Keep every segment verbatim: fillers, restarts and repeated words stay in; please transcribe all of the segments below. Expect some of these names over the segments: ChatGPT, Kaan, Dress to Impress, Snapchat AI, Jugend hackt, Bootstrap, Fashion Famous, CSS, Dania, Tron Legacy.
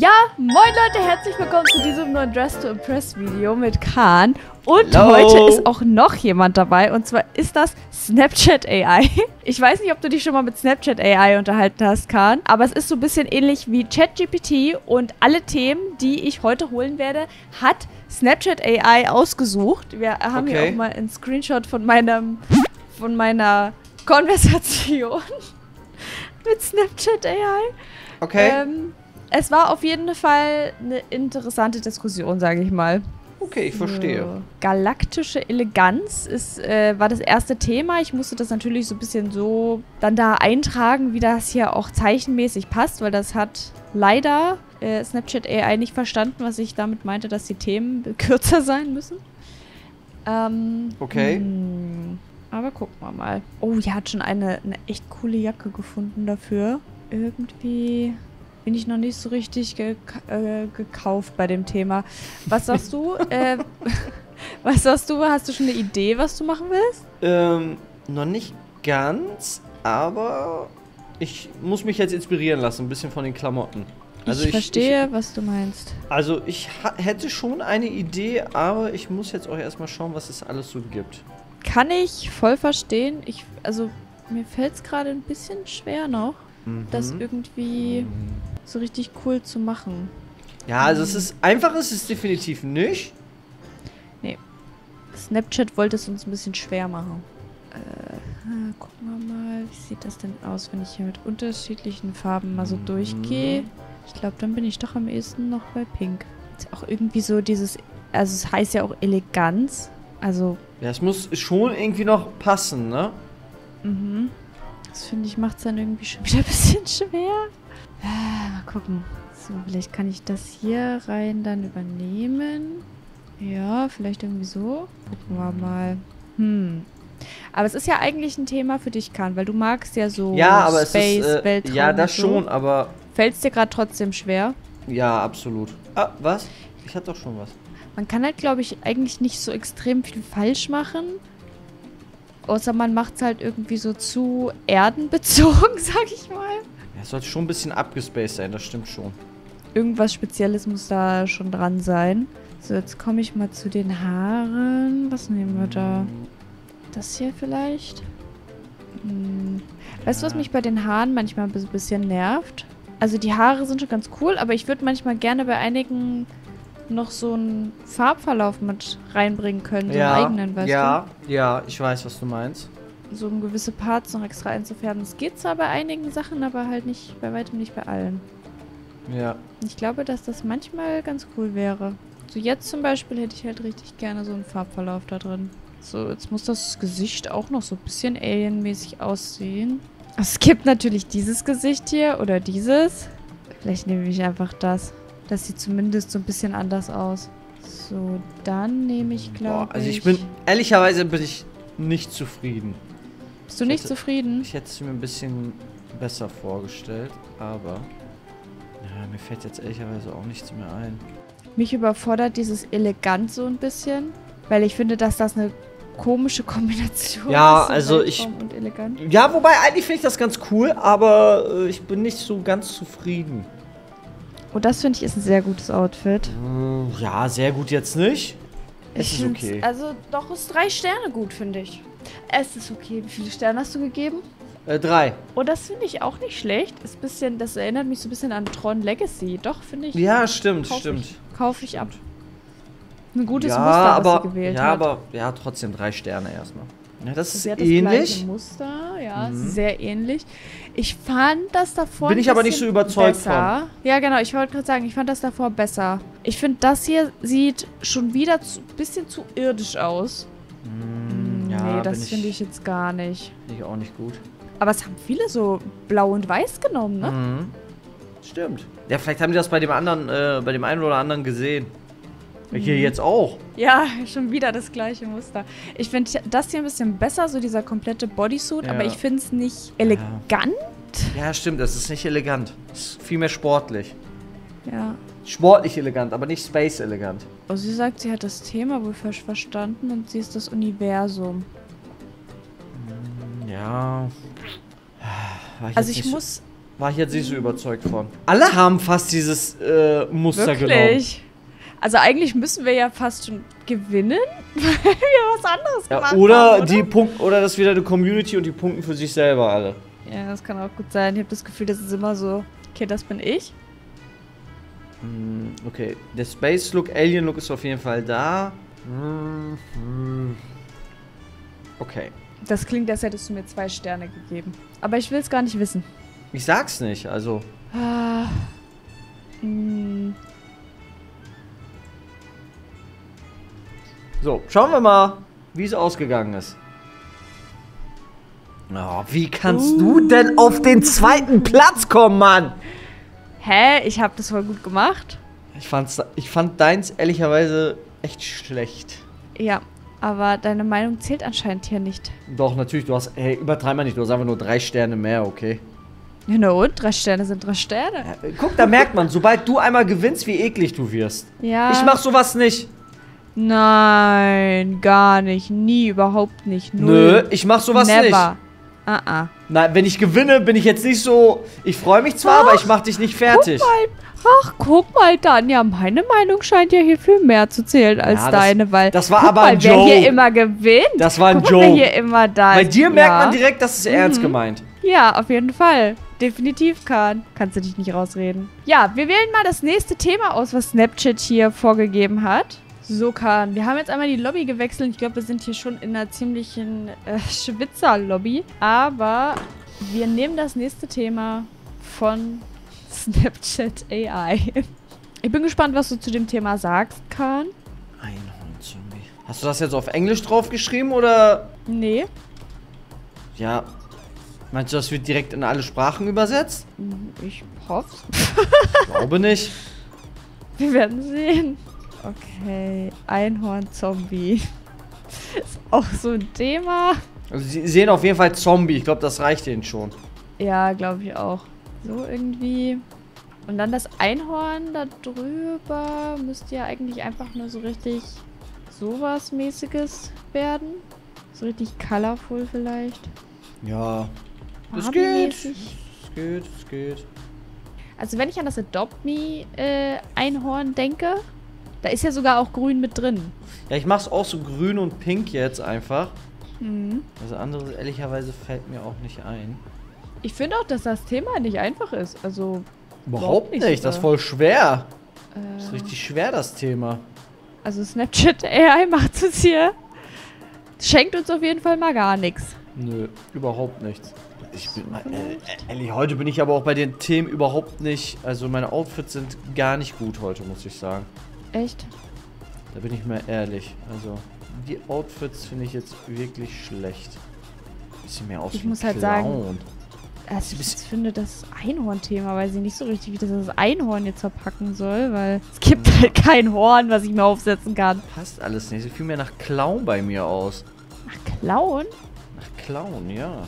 Ja, moin Leute, herzlich willkommen zu diesem neuen Dress to Impress Video mit Kaan. Und Hello. Heute ist auch noch jemand dabei, und zwar ist das Snapchat A I. Ich weiß nicht, ob du dich schon mal mit Snapchat A I unterhalten hast, Kaan, aber es ist so ein bisschen ähnlich wie ChatGPT, und alle Themen, die ich heute holen werde, hat Snapchat A I ausgesucht. Wir haben okay. hier auch mal einen Screenshot von, meinem, von meiner Konversation mit Snapchat A I. Okay. Ähm, Es war auf jeden Fall eine interessante Diskussion, sage ich mal. Okay, ich verstehe. So. Galaktische Eleganz ist, äh, war das erste Thema. Ich musste das natürlich so ein bisschen so dann da eintragen, wie das hier auch zeichenmäßig passt, weil das hat leider äh, Snapchat A I nicht verstanden, was ich damit meinte, dass die Themen kürzer sein müssen. Ähm, okay. Mh, aber gucken wir mal. Oh, hier hat schon eine, eine echt coole Jacke gefunden dafür. Irgendwie... Bin ich noch nicht so richtig ge äh, gekauft bei dem Thema. Was sagst du? äh, was sagst du? Hast du schon eine Idee, was du machen willst? Ähm, noch nicht ganz, aber ich muss mich jetzt inspirieren lassen, ein bisschen von den Klamotten. Also ich, ich verstehe, ich, was du meinst. Also ich hätte schon eine Idee, aber ich muss jetzt auch erstmal schauen, was es alles so gibt. Kann ich voll verstehen. Ich, also mir fällt es gerade ein bisschen schwer noch, mhm. das irgendwie... so richtig cool zu machen. Ja, also es ist einfach, es ist definitiv nicht. Nee. Snapchat wollte es uns ein bisschen schwer machen. Äh, gucken wir mal, wie sieht das denn aus, wenn ich hier mit unterschiedlichen Farben mal so durchgehe? Ich glaube, dann bin ich doch am ehesten noch bei Pink. Ist auch irgendwie so dieses, also es heißt ja auch Eleganz, also... Ja, es muss schon irgendwie noch passen, ne? Mhm. Das finde ich, macht es dann irgendwie schon wieder ein bisschen schwer. Mal gucken. So, vielleicht kann ich das hier rein dann übernehmen. Ja, vielleicht irgendwie so. Gucken wir mal. Hm. Aber es ist ja eigentlich ein Thema für dich, Kaan, weil du magst ja so ja, aber Space, es ist, äh, Weltraum. Ja, das so. schon, aber... Fällt es dir gerade trotzdem schwer? Ja, absolut. Ah, was? Ich hatte doch schon was. Man kann halt, glaube ich, eigentlich nicht so extrem viel falsch machen. Außer man macht es halt irgendwie so zu erdenbezogen, sag ich mal. Es sollte schon ein bisschen abgespaced sein, das stimmt schon. Irgendwas Spezielles muss da schon dran sein. So, jetzt komme ich mal zu den Haaren. Was nehmen wir da? Das hier vielleicht? Hm. Weißt du, was mich bei den Haaren manchmal ein bisschen nervt? Also die Haare sind schon ganz cool, aber ich würde manchmal gerne bei einigen noch so einen Farbverlauf mit reinbringen können. So ja, einen eigenen, weißt ja, du? Ja, ich weiß, was du meinst. So um gewisse Parts noch extra einzufärben. Das geht zwar bei einigen Sachen, aber halt nicht bei weitem nicht bei allen. Ja. Ich glaube, dass das manchmal ganz cool wäre. So jetzt zum Beispiel hätte ich halt richtig gerne so einen Farbverlauf da drin. So, jetzt muss das Gesicht auch noch so ein bisschen alienmäßig aussehen. Es gibt natürlich dieses Gesicht hier oder dieses. Vielleicht nehme ich einfach das. Das sieht zumindest so ein bisschen anders aus. So, dann nehme ich, glaube ich... Also ich bin, ehrlicherweise bin ich nicht zufrieden. Bist du nicht zufrieden? Ich hätte es mir ein bisschen besser vorgestellt, aber ja, mir fällt jetzt ehrlicherweise auch nichts mehr ein. Mich überfordert dieses Elegant so ein bisschen, weil ich finde, dass das eine komische Kombination ja, ist. Ja, also ich... Und elegant. Ja, wobei eigentlich finde ich das ganz cool, aber äh, ich bin nicht so ganz zufrieden. Und oh, das finde ich ist ein sehr gutes Outfit. Ja, sehr gut jetzt nicht. Es ist okay. Also doch ist drei Sterne gut, finde ich. Es ist okay. Wie viele Sterne hast du gegeben? Äh, drei. Oh, das finde ich auch nicht schlecht. Ist bisschen, das erinnert mich so ein bisschen an Tron Legacy. Doch, finde ich. Ja, stimmt, kauf stimmt. Kaufe ich ab. Ein gutes ja, Muster, aber, was sie gewählt ja, hat. Ja, aber ja, trotzdem drei Sterne erstmal. Ja, das ist ähnlich. Das gleiche Muster, ja, mhm. sehr ähnlich. Ich fand das davor Bin ich aber nicht so überzeugt besser. von. Ja, genau, ich wollte gerade sagen, ich fand das davor besser. Ich finde, das hier sieht schon wieder ein bisschen zu irdisch aus. Mm, ja, nee, das finde ich jetzt gar nicht. Finde ich auch nicht gut. Aber es haben viele so blau und weiß genommen, ne? Mhm. Stimmt. Ja, vielleicht haben die das bei dem anderen, äh, bei dem einen oder anderen gesehen. Hier jetzt auch. Ja, schon wieder das gleiche Muster. Ich finde das hier ein bisschen besser, so dieser komplette Bodysuit, ja. aber ich finde es nicht elegant. Ja. ja, stimmt, das ist nicht elegant. Es ist vielmehr sportlich. Ja. Sportlich elegant, aber nicht space elegant. Oh, sie sagt, sie hat das Thema wohl falsch verstanden und sie ist das Universum. Ja. War ich also ich muss, War ich jetzt nicht so überzeugt von. Alle haben fast dieses äh, Muster Wirklich? genommen. Wirklich? Also eigentlich müssen wir ja fast schon gewinnen, weil wir was anderes ja, gemacht oder haben, oder? Die Punkt, oder das ist wieder eine Community und die punkten für sich selber alle. Ja, das kann auch gut sein. Ich habe das Gefühl, das ist immer so, okay, das bin ich. Okay, der Space-Look, Alien-Look ist auf jeden Fall da. Okay. Das klingt, als hättest du mir zwei Sterne gegeben. Aber ich will es gar nicht wissen. Ich sag's nicht, also. Ah, so, schauen wir mal, wie es ausgegangen ist. Oh, wie kannst uh. du denn auf den zweiten Platz kommen, Mann? Hä? Ich hab das voll gut gemacht. Ich, fand's, ich fand deins ehrlicherweise echt schlecht. Ja, aber deine Meinung zählt anscheinend hier nicht. Doch, natürlich, du hast, hey, übertreib mal nicht, du hast einfach nur drei Sterne mehr, okay? Ja, na und? Drei Sterne sind drei Sterne. Ja, guck, da merkt man, sobald du einmal gewinnst, wie eklig du wirst. Ja. Ich mach sowas nicht. Nein, gar nicht. Nie, überhaupt nicht. Null. Nö, ich mach sowas Never. nicht. Uh -uh. Nein, wenn ich gewinne, bin ich jetzt nicht so... Ich freue mich zwar, ach, aber ich mach dich nicht fertig. Guck mal, ach, guck mal, Danja, meine Meinung scheint ja hier viel mehr zu zählen als ja, das, deine, weil... Das war guck aber mal, ein Joke. Wer hier immer gewinnt. Das war ein guck, Joke. Wer hier immer da ist. Bei dir ja. merkt man direkt, dass es mhm. ernst gemeint. Ja, auf jeden Fall. Definitiv, Kaan. Kannst du dich nicht rausreden. Ja, wir wählen mal das nächste Thema aus, was Snapchat hier vorgegeben hat. So, Kaan, wir haben jetzt einmal die Lobby gewechselt. Ich glaube, wir sind hier schon in einer ziemlichen äh, Schwitzer-Lobby. Aber wir nehmen das nächste Thema von Snapchat A I. Ich bin gespannt, was du zu dem Thema sagst, Kaan. Einhorn-Zombie. Hast du das jetzt auf Englisch draufgeschrieben, oder? Nee. Ja. Meinst du, das wird direkt in alle Sprachen übersetzt? Ich hoffe. Ich glaube nicht. Wir werden sehen. Okay, Einhorn-Zombie. Ist auch so ein Thema. Also sie sehen auf jeden Fall Zombie. Ich glaube, das reicht denen schon. Ja, glaube ich auch. So irgendwie. Und dann das Einhorn da drüber müsste ja eigentlich einfach nur so richtig sowas mäßiges werden. So richtig colorful vielleicht. Ja. Das geht. Das geht, das geht. Also wenn ich an das Adopt Me äh, Einhorn denke... Da ist ja sogar auch grün mit drin. Ja, ich mach's auch so grün und pink jetzt einfach. Mhm. Also anderes, ehrlicherweise, fällt mir auch nicht ein. Ich finde auch, dass das Thema nicht einfach ist. Also überhaupt nicht. nicht. Das ist voll schwer. Äh, das ist richtig schwer, das Thema. Also Snapchat A I macht es hier. Schenkt uns auf jeden Fall mal gar nichts. Nö, überhaupt nichts. Ich bin mal, äh, ehrlich, heute bin ich aber auch bei den Themen überhaupt nicht... Also meine Outfits sind gar nicht gut heute, muss ich sagen. Echt? Da bin ich mal ehrlich. Also, die Outfits finde ich jetzt wirklich schlecht. Bisschen mehr aus Ich muss halt Clown. sagen, also ich finde das Einhorn-Thema, weil sie nicht so richtig, wie das das Einhorn jetzt verpacken soll, weil es gibt ja. halt kein Horn, was ich mir aufsetzen kann. Passt alles nicht. Sieht viel mehr nach Clown bei mir aus. Nach Clown? Nach Clown, ja.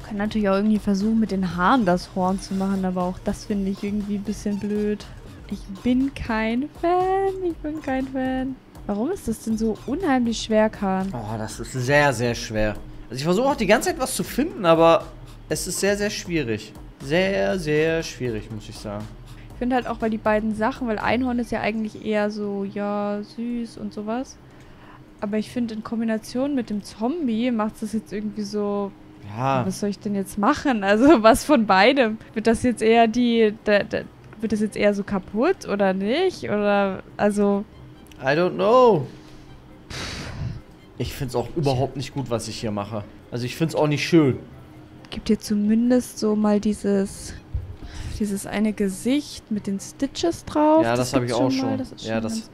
Ich kann natürlich auch irgendwie versuchen, mit den Haaren das Horn zu machen, aber auch das finde ich irgendwie ein bisschen blöd. Ich bin kein Fan, ich bin kein Fan. Warum ist das denn so unheimlich schwer, Kaan? Oh, das ist sehr, sehr schwer. Also ich versuche auch die ganze Zeit was zu finden, aber es ist sehr, sehr schwierig. Sehr, sehr schwierig, muss ich sagen. Ich finde halt auch bei die beiden Sachen, weil Einhorn ist ja eigentlich eher so, ja, süß und sowas. Aber ich finde in Kombination mit dem Zombie macht es jetzt irgendwie so... Ja. Was soll ich denn jetzt machen? Also was von beidem? Wird das jetzt eher die... die, die Wird das jetzt eher so kaputt oder nicht? Oder, also... I don't know. Ich find's auch überhaupt nicht gut, was ich hier mache. Also ich find's auch nicht schön. Gibt dir zumindest so mal dieses... Dieses eine Gesicht mit den Stitches drauf. Ja, das, das habe ich auch schon. Mal. Das ist schon ja, das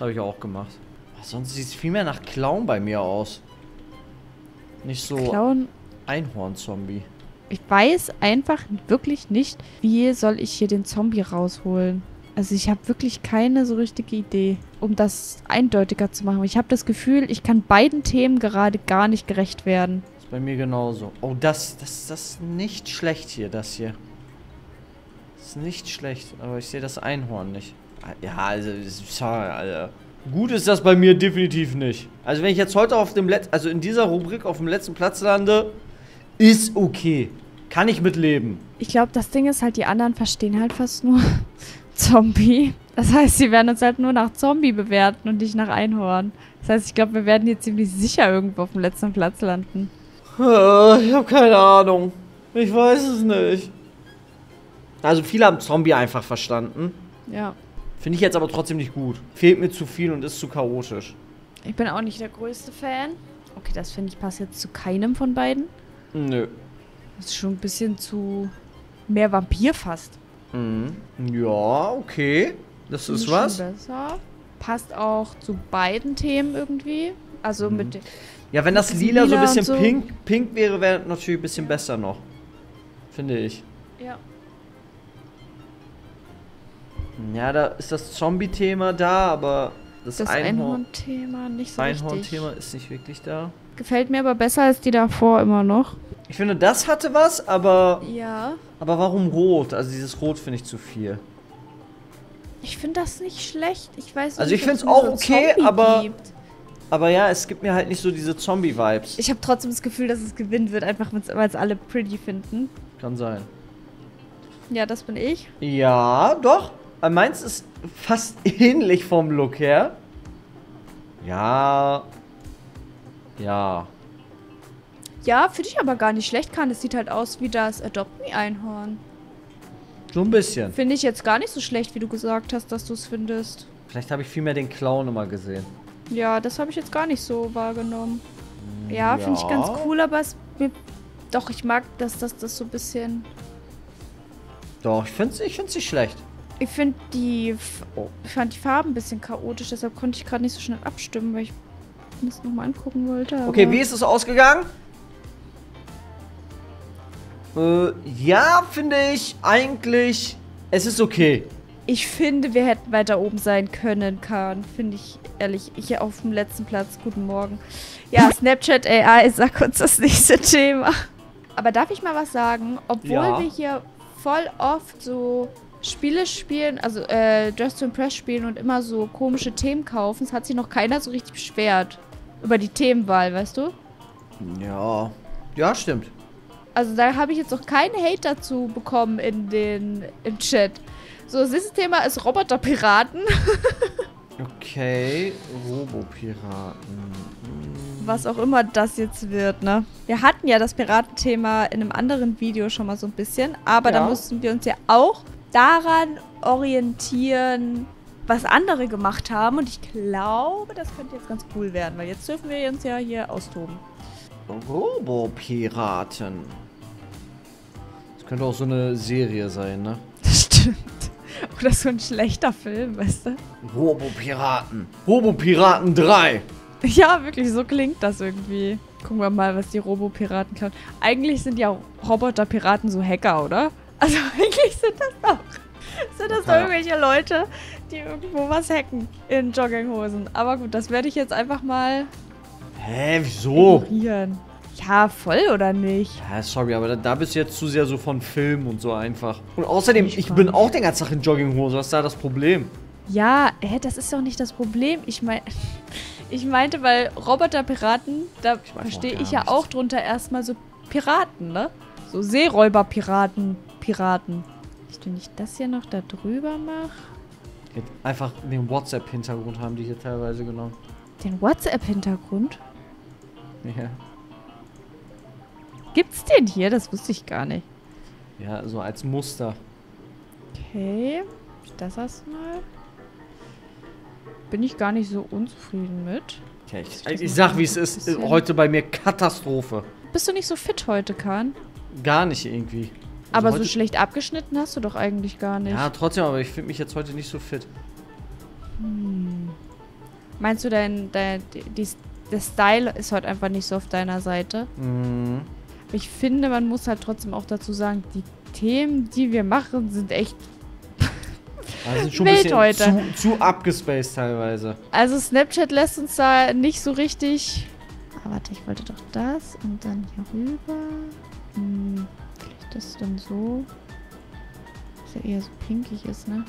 habe ich auch gemacht. Sonst sieht's viel mehr nach Clown bei mir aus. Nicht so... Clown... Einhorn-Zombie. Ich weiß einfach wirklich nicht, wie soll ich hier den Zombie rausholen. Also ich habe wirklich keine so richtige Idee, um das eindeutiger zu machen. Ich habe das Gefühl, ich kann beiden Themen gerade gar nicht gerecht werden. Das ist bei mir genauso. Oh, das, das, das ist nicht schlecht hier, das hier. Das ist nicht schlecht, aber ich sehe das Einhorn nicht. Ja, also, sorry, Alter. Gut ist das bei mir definitiv nicht. Also wenn ich jetzt heute auf dem letzten, also in dieser Rubrik auf dem letzten Platz lande... Ist okay. Kann ich mitleben. Ich glaube, das Ding ist halt, die anderen verstehen halt fast nur Zombie. Das heißt, sie werden uns halt nur nach Zombie bewerten und nicht nach Einhorn. Das heißt, ich glaube, wir werden hier ziemlich sicher irgendwo auf dem letzten Platz landen. Ich habe keine Ahnung. Ich weiß es nicht. Also viele haben Zombie einfach verstanden. Ja. Finde ich jetzt aber trotzdem nicht gut. Fehlt mir zu viel und ist zu chaotisch. Ich bin auch nicht der größte Fan. Okay, das finde ich passt jetzt zu keinem von beiden. Nö. Das ist schon ein bisschen zu mehr Vampir fast. Mhm. Ja, okay. Das find ist was. Besser. Passt auch zu beiden Themen irgendwie. Also mhm. mit... Ja, wenn das lila, lila so ein bisschen so pink, pink wäre, wäre natürlich ein bisschen ja. besser noch. Finde ich. Ja. Ja, da ist das Zombie-Thema da, aber das, das Einhorn-Thema nicht so richtig. Einhorn-Thema ist nicht wirklich da. Gefällt mir aber besser als die davor immer noch. Ich finde, das hatte was, aber... Ja. Aber warum rot? Also dieses Rot finde ich zu viel. Ich finde das nicht schlecht. Ich weiß nicht, also ich finde es auch okay, aber... Gibt. Aber ja, es gibt mir halt nicht so diese Zombie-Vibes. Ich habe trotzdem das Gefühl, dass es gewinnen wird, einfach weil es alle pretty finden. Kann sein. Ja, das bin ich. Ja, doch. Meins ist fast ähnlich vom Look her. Ja. Ja. Ja, finde ich aber gar nicht schlecht, Kaan. Es sieht halt aus wie das Adopt Me-Einhorn. So ein bisschen. Finde ich jetzt gar nicht so schlecht, wie du gesagt hast, dass du es findest. Vielleicht habe ich viel mehr den Clown nochmal gesehen. Ja, das habe ich jetzt gar nicht so wahrgenommen. Ja, ja. Finde ich ganz cool, aber es mir... Doch, ich mag, dass das, das so ein bisschen... Doch, ich finde es ich find's nicht schlecht. Ich finde die... Ich fand die Farben ein bisschen chaotisch, deshalb konnte ich gerade nicht so schnell abstimmen, weil ich das nochmal angucken wollte. Okay, wie ist es ausgegangen? Äh, ja, finde ich eigentlich... Es ist okay. Ich finde, wir hätten weiter oben sein können, Kaan. Finde ich ehrlich. Hier auf dem letzten Platz. Guten Morgen. Ja, Snapchat A I, sag uns das nächste Thema. Aber darf ich mal was sagen? Obwohl ja. wir hier voll oft so... Spiele spielen, also äh, Dress to Impress spielen und immer so komische Themen kaufen, es hat sich noch keiner so richtig beschwert. Über die Themenwahl, weißt du? Ja. Ja, stimmt. Also da habe ich jetzt noch keinen Hate dazu bekommen in den, im Chat. So, das nächste Thema ist Roboterpiraten. Okay, Robopiraten. Was auch immer das jetzt wird, ne? Wir hatten ja das Piratenthema in einem anderen Video schon mal so ein bisschen, aber ja. da mussten wir uns ja auch daran orientieren, was andere gemacht haben. Und ich glaube, das könnte jetzt ganz cool werden, weil jetzt dürfen wir uns ja hier austoben. Robopiraten. Das könnte auch so eine Serie sein, ne? Das stimmt. Oder so ein schlechter Film, weißt du? Robopiraten. Robopiraten drei. Ja, wirklich, so klingt das irgendwie. Gucken wir mal, was die Robopiraten klauen. Eigentlich sind ja Roboterpiraten so Hacker, oder? Also eigentlich sind das doch, sind das doch irgendwelche Leute, die irgendwo was hacken in Jogginghosen. Aber gut, das werde ich jetzt einfach mal Hä, wieso? ignorieren. Ja, voll oder nicht? Ja, sorry, aber da, da bist du jetzt zu sehr so von Film und so einfach. Und außerdem, ich, ich bin auch den ganzen Tag in Jogginghose, was ist da das Problem? Ja, hä, das ist doch nicht das Problem. Ich meine, ich meinte, weil Roboterpiraten, da verstehe ich ja auch drunter erstmal so Piraten, ne? So Seeräuberpiraten. Piraten. Ich tu nicht das hier noch da drüber mache. Einfach den WhatsApp-Hintergrund haben die hier teilweise genommen. Den WhatsApp-Hintergrund? Ja. Gibt's den hier? Das wusste ich gar nicht. Ja, so als Muster. Okay. Das erstmal. Bin ich gar nicht so unzufrieden mit. Okay, ich, ich, ich sag, wie es ist. Bisschen. Heute bei mir Katastrophe. Bist du nicht so fit heute, Kaan? Gar nicht irgendwie. Also aber so schlecht abgeschnitten hast du doch eigentlich gar nicht. Ja, trotzdem, aber ich finde mich jetzt heute nicht so fit. Hm. Meinst du, dein, dein die, die, der Style ist heute einfach nicht so auf deiner Seite? Mhm. Ich finde, man muss halt trotzdem auch dazu sagen, die Themen, die wir machen, sind echt also sind schon wild ein bisschen heute. Zu, zu abgespaced teilweise. Also Snapchat lässt uns da nicht so richtig... Ah, warte, ich wollte doch das und dann hier rüber. Hm. Das ist dann so. Dass er eher so pinkig ist, ne?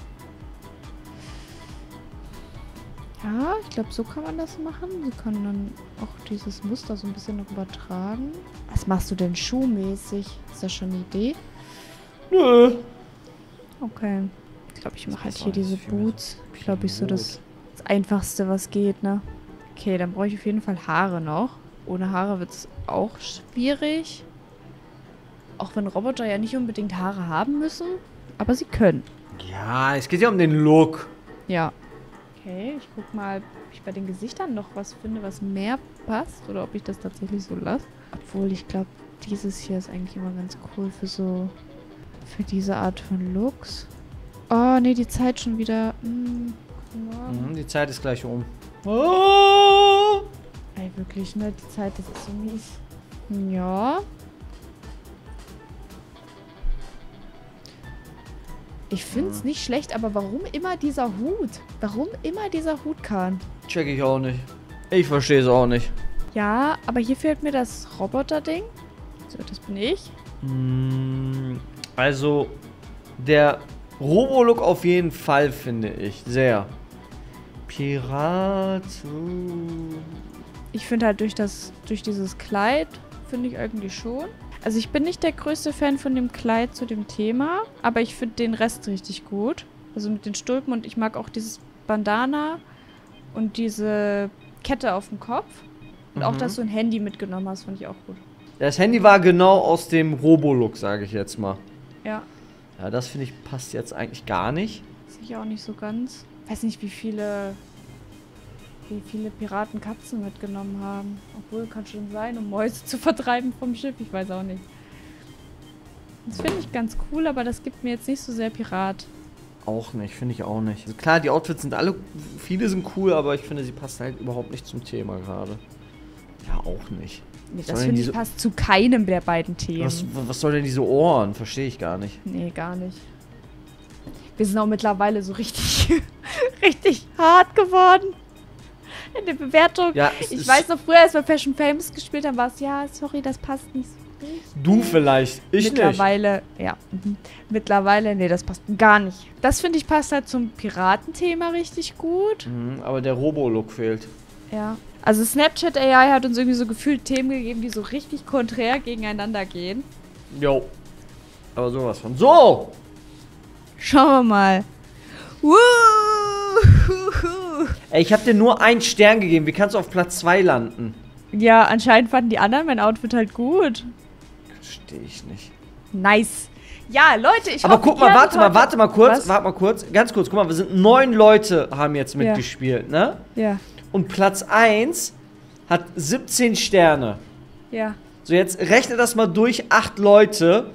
Ja, ich glaube, so kann man das machen. Sie können dann auch dieses Muster so ein bisschen noch übertragen. Was machst du denn schuhmäßig? Ist das schon eine Idee? Nö. Okay. Ich glaube, ich mache jetzt hier diese Boots. Ich glaube, ich so das, das Einfachste, was geht, ne? Okay, dann brauche ich auf jeden Fall Haare noch. Ohne Haare wird es auch schwierig. Auch wenn Roboter ja nicht unbedingt Haare haben müssen. Aber sie können. Ja, es geht ja um den Look. Ja. Okay, ich guck mal, ob ich bei den Gesichtern noch was finde, was mehr passt. Oder ob ich das tatsächlich so lasse. Obwohl, ich glaube, dieses hier ist eigentlich immer ganz cool für so... Für diese Art von Looks. Oh, nee, die Zeit schon wieder. Hm, wow. Die Zeit ist gleich um. Oh! Ey, wirklich, ne? Die Zeit, das ist so mies. Ja. Ich find's nicht schlecht, aber warum immer dieser Hut? Warum immer dieser Hut, Kaan? Check ich auch nicht. Ich verstehe es auch nicht. Ja, aber hier fehlt mir das Roboter-Ding. So, das bin ich. Also, der Robo-Look auf jeden Fall, finde ich. Sehr. Pirat. Uh. Ich finde halt durch das, durch dieses Kleid, finde ich irgendwie schon. Also ich bin nicht der größte Fan von dem Kleid zu dem Thema, aber ich finde den Rest richtig gut. Also mit den Stulpen und ich mag auch dieses Bandana und diese Kette auf dem Kopf. Und mhm. auch, dass du ein Handy mitgenommen hast, fand ich auch gut. Das Handy war genau aus dem Robo-Look, sage ich jetzt mal. Ja. Ja, das finde ich passt jetzt eigentlich gar nicht. Sehe ich auch nicht so ganz. Ich weiß nicht, wie viele... wie viele Piraten Katzen mitgenommen haben. Obwohl, kann schon sein, um Mäuse zu vertreiben vom Schiff. Ich weiß auch nicht. Das finde ich ganz cool, aber das gibt mir jetzt nicht so sehr Pirat. Auch nicht, finde ich auch nicht. Also klar, die Outfits sind alle, viele sind cool, aber ich finde, sie passen halt überhaupt nicht zum Thema gerade. Ja, auch nicht. Nee, das finde ich passt zu keinem der beiden Themen. Was, was soll denn diese Ohren? Verstehe ich gar nicht. Nee, gar nicht. Wir sind auch mittlerweile so richtig, richtig hart geworden. In der Bewertung. Ja, ich weiß noch, früher, als wir Fashion Famous gespielt haben, war es, ja, sorry, das passt nicht so richtig. Du vielleicht, ich mittlerweile, nicht. Mittlerweile, ja. Mhm. Mittlerweile, nee, das passt gar nicht. Das, finde ich, passt halt zum Piratenthema richtig gut. Mhm, aber der Robo-Look fehlt. Ja. Also Snapchat A I hat uns irgendwie so gefühlt Themen gegeben, die so richtig konträr gegeneinander gehen. Jo. Aber sowas von. So! Schauen wir mal. Woo! Ey, ich hab dir nur einen Stern gegeben. Wie kannst du auf Platz zwei landen? Ja, anscheinend fanden die anderen mein Outfit halt gut. Verstehe ich nicht. Nice. Ja, Leute, ich hoffe... Aber guck mal, warte mal, warte mal kurz. Warte mal kurz. Ganz kurz. Guck mal, wir sind neun Leute haben jetzt mitgespielt, ne? Ja. Und Platz eins hat siebzehn Sterne. Ja. So, jetzt rechne das mal durch. Acht Leute.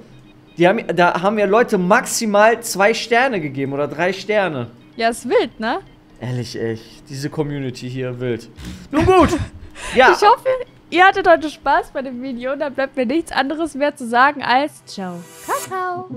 Die haben, da haben ja Leute maximal zwei Sterne gegeben oder drei Sterne. Ja, ist wild, ne? Ehrlich, echt. Diese Community hier, wild. Nun gut. Ja. Ich hoffe, ihr hattet heute Spaß bei dem Video. Da bleibt mir nichts anderes mehr zu sagen als ciao, Kakao.